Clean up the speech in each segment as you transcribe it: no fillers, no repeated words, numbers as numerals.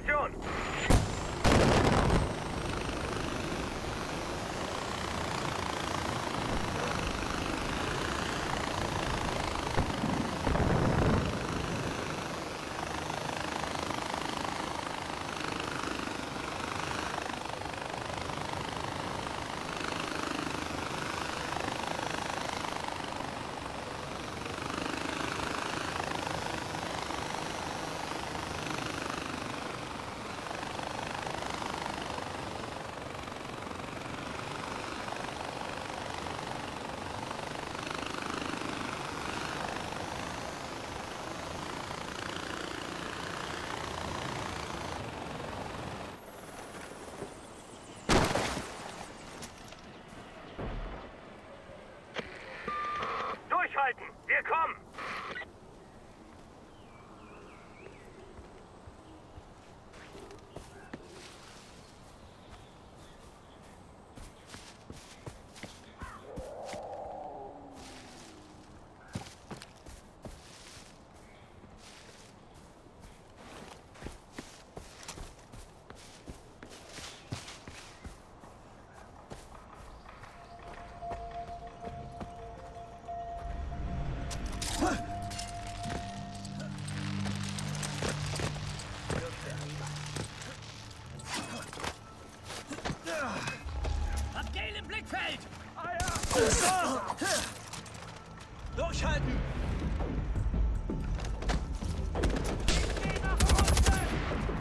Position! Wir kommen! Durchhalten! Ich gehe nach unten!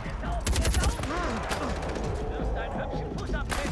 Jetzt auf, jetzt auf! Du wirst deinen hübschen Fuß abkriegen!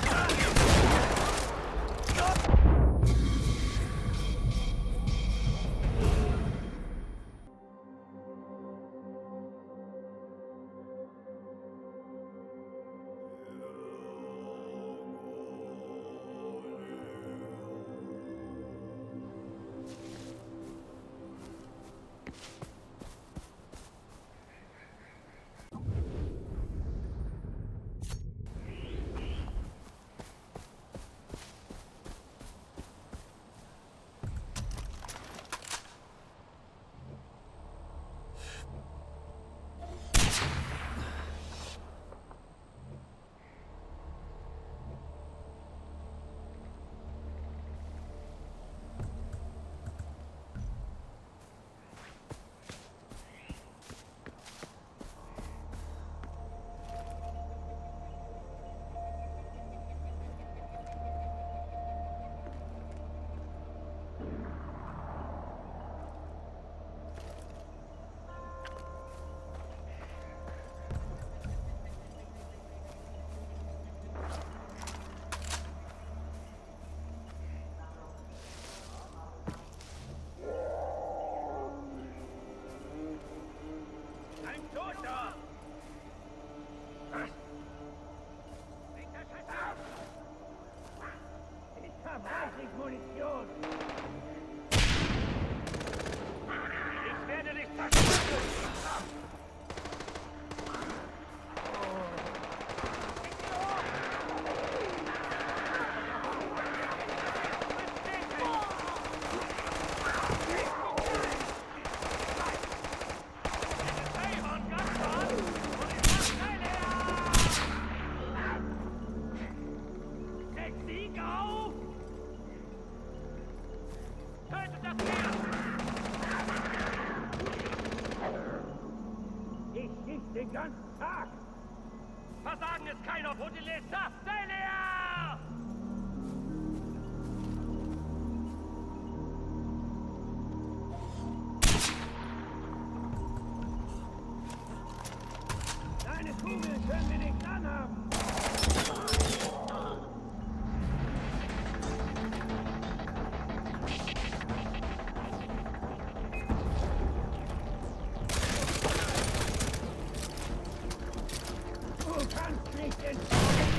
Den ganzen Tag! Versagen ist kein auf Hotelista! Seid ihr! Deine Kugeln können wir nicht anhaben! Kannst nicht entkommen!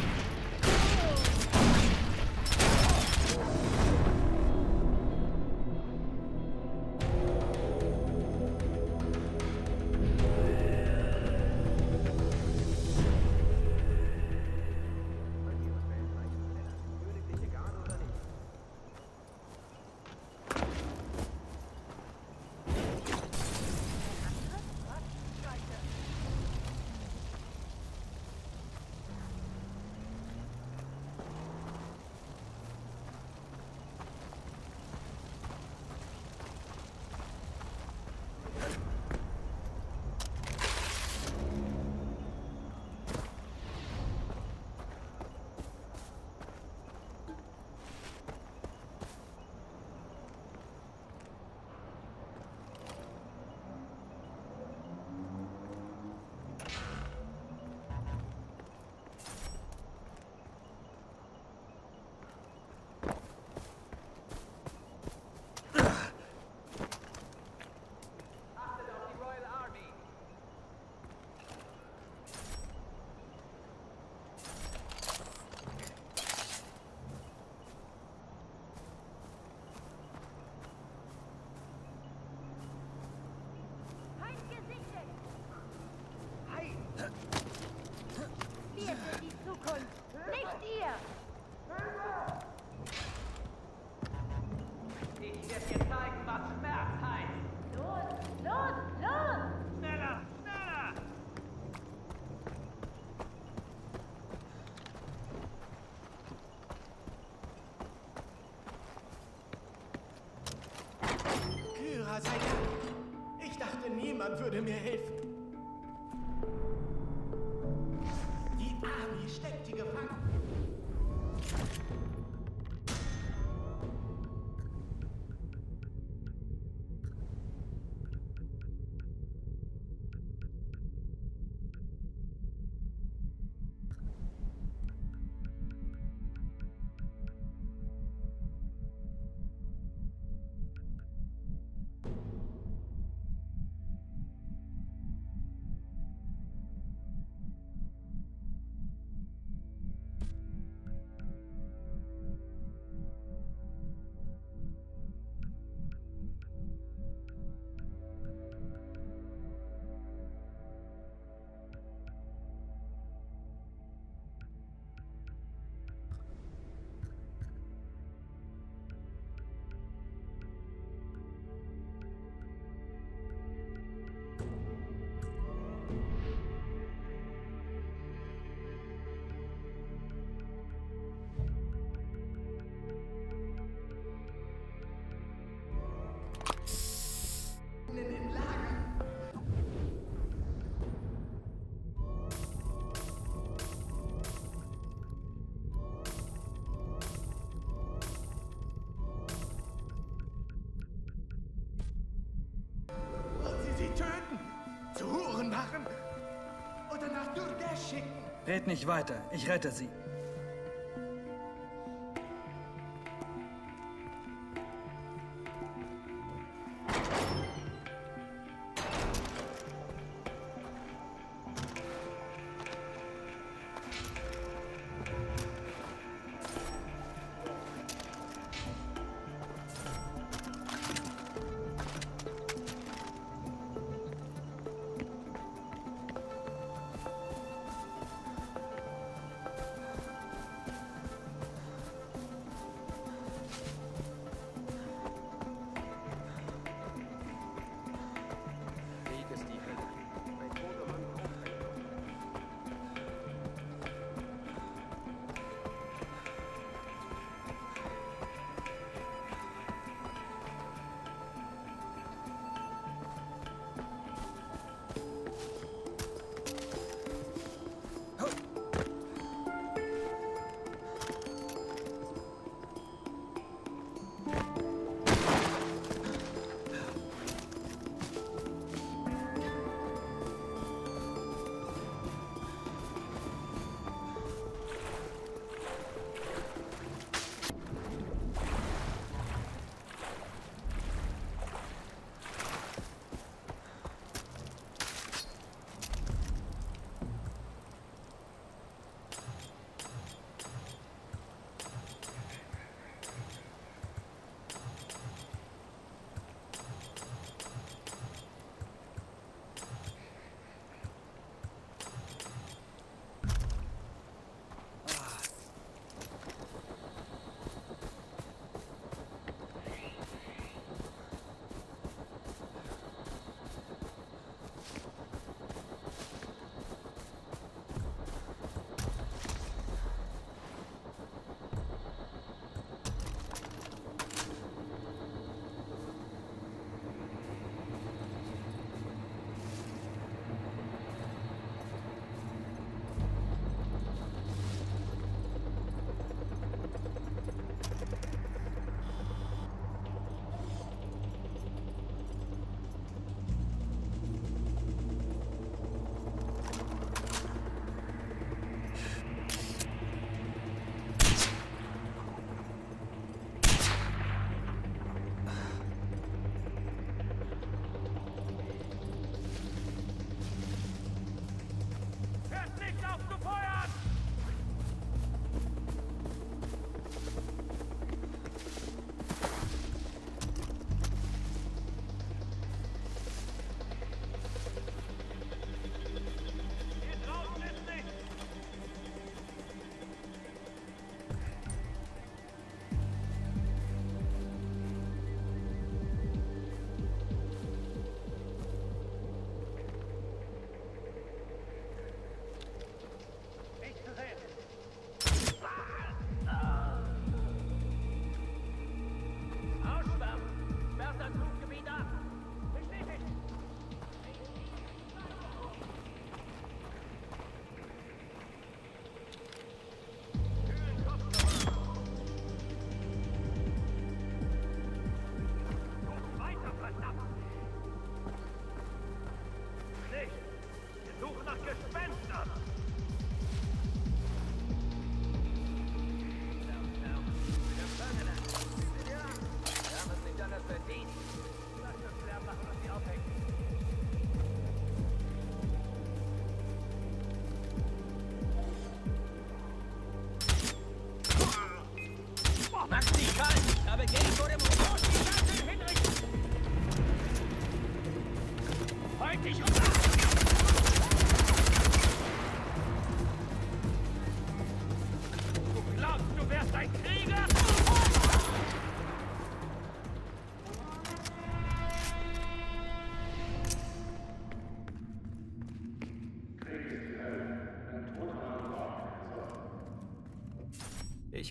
eurer Seite. Ich dachte, niemand würde mir helfen. Die Army steckt die Gefangenen. Red nicht weiter, ich rette sie.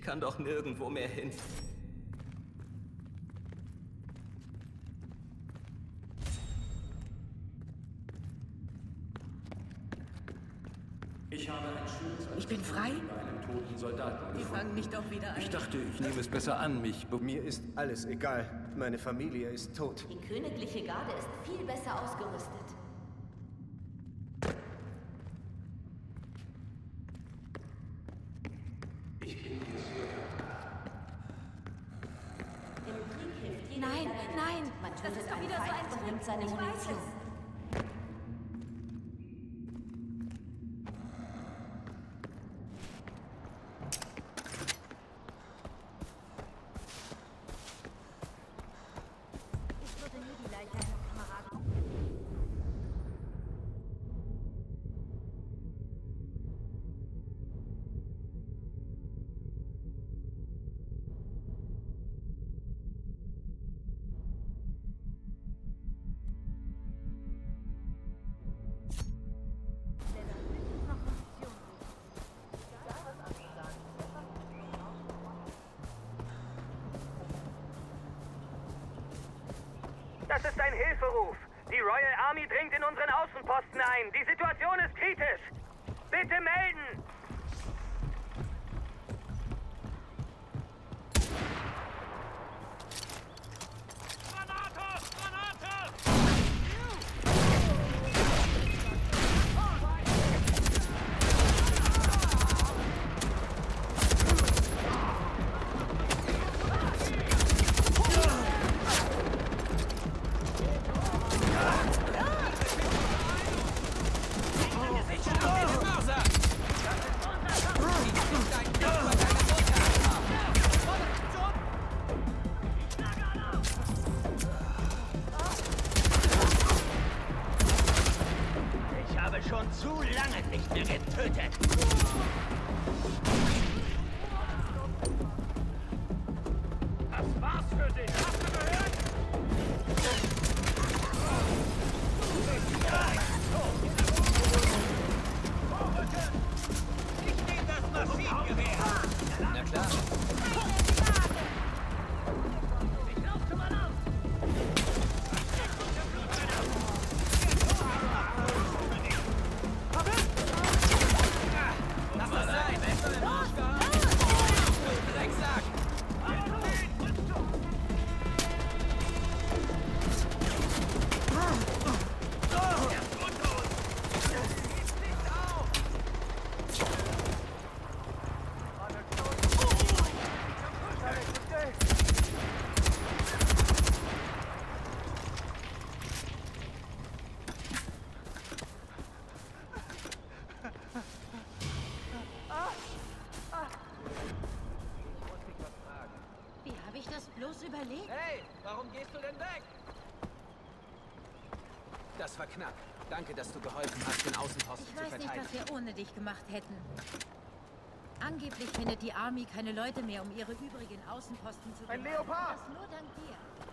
kann doch nirgendwo mehr hin. Ich habe ein Schild. Ich bin frei? Einen toten Soldaten gefunden. Die fangen mich doch wieder ein. Ich dachte, ich nehme es besser an mich. Mir ist alles egal. Meine Familie ist tot. Die königliche Garde ist viel besser ausgerüstet. Nein, man tötet das ist doch wieder so ein Trick. Nimmt seine Munition. Ich würde nie die Leiche einer Kameraden. Das ist ein Hilferuf. Die Royal Army dringt in unseren Außenposten ein. Die Situation ist kritisch. Bitte melden! Schon zu lange nicht mehr getötet. Das war's für dich. Hast du gehört? Ich nehme das Maschinengewehr. Na klar. Wie habe ich das bloß überlegt? Hey, warum gehst du denn weg? Das war knapp. Danke, dass du geholfen hast, den Außenposten zu verteidigen. Ich weiß nicht, was wir ohne dich gemacht hätten. Angeblich findet die Army keine Leute mehr, um ihre übrigen Außenposten zu retten. Ein Leopard! Das nur dank dir.